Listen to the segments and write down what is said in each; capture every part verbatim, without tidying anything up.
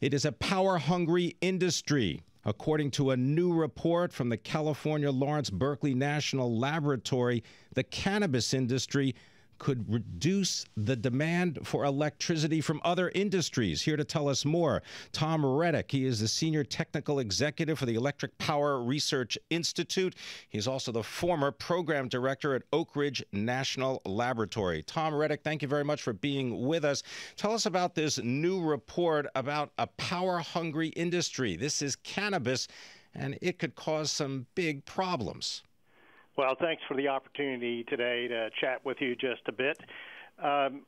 It is a power-hungry industry. According to a new report from the California Lawrence Berkeley National Laboratory, the cannabis industry could reduce the demand for electricity from other industries. Here to tell us more, Tom Reddoch. He is the Senior Technical Executive for the Electric Power Research Institute. He's also the former Program Director at Oak Ridge National Laboratory. Tom Reddoch, thank you very much for being with us. Tell us about this new report about a power-hungry industry. This is cannabis, and it could cause some big problems. Well, thanks for the opportunity today to chat with you just a bit. Um,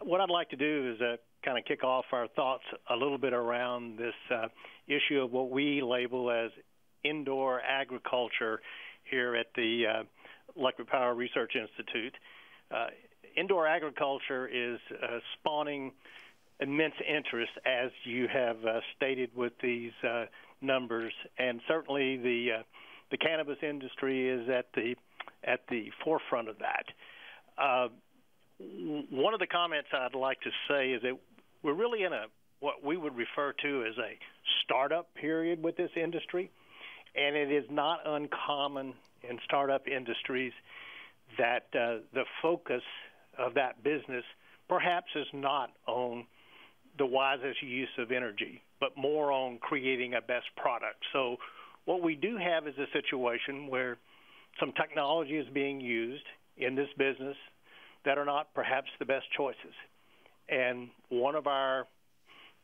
what I'd like to do is uh, kind of kick off our thoughts a little bit around this uh, issue of what we label as indoor agriculture here at the uh, Electric Power Research Institute. Uh, indoor agriculture is uh, spawning immense interest, as you have uh, stated with these uh, numbers, and certainly the uh, The cannabis industry is at the at the forefront of that. Uh, one of the comments I'd like to say is that we're really in a what we would refer to as a startup period with this industry, and it is not uncommon in startup industries that uh, the focus of that business perhaps is not on the wisest use of energy, but more on creating a best product. So what we do have is a situation where some technology is being used in this business that are not perhaps the best choices. And one of our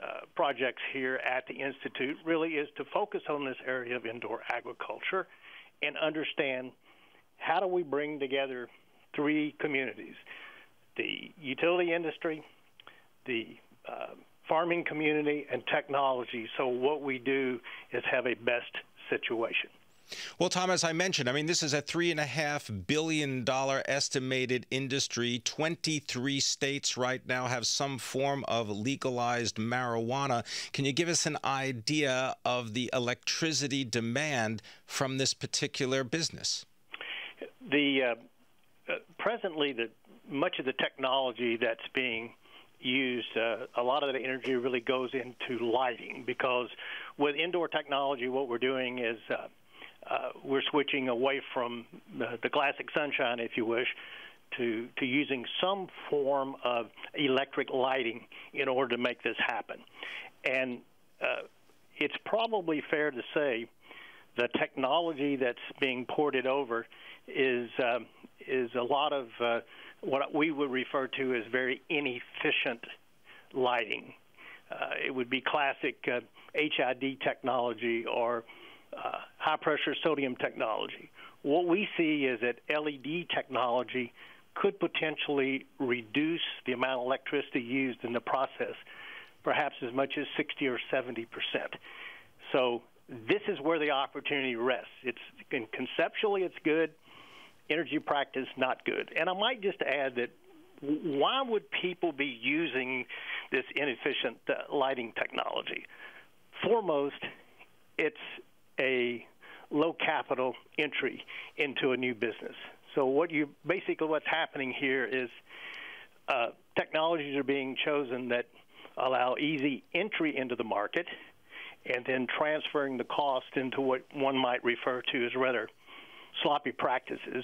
uh, projects here at the Institute really is to focus on this area of indoor agriculture and understand how do we bring together three communities, the utility industry, the uh, farming community, and technology. So what we do is have a best situation. Well, Tom, as I mentioned, I mean, this is a three and a half billion dollar estimated industry. twenty-three states right now have some form of legalized marijuana. Can you give us an idea of the electricity demand from this particular business? The uh, uh, presently, the much of the technology that's being used, uh, a lot of that energy really goes into lighting, because with indoor technology, what we're doing is uh, uh, we're switching away from the, the classic sunshine, if you wish, to, to using some form of electric lighting in order to make this happen. And uh, it's probably fair to say the technology that's being ported over is, uh, is a lot of uh, what we would refer to as very inefficient lighting. Uh, it would be classic uh, H I D technology or uh, high-pressure sodium technology. What we see is that L E D technology could potentially reduce the amount of electricity used in the process, perhaps as much as sixty or seventy percent. So this is where the opportunity rests. It's, and conceptually, it's good. Energy practice, not good. And I might just add that why would people be using this inefficient uh, lighting technology? Foremost, it's a low capital entry into a new business. So what you basically what's happening here is uh, technologies are being chosen that allow easy entry into the market and then transferring the cost into what one might refer to as rather sloppy practices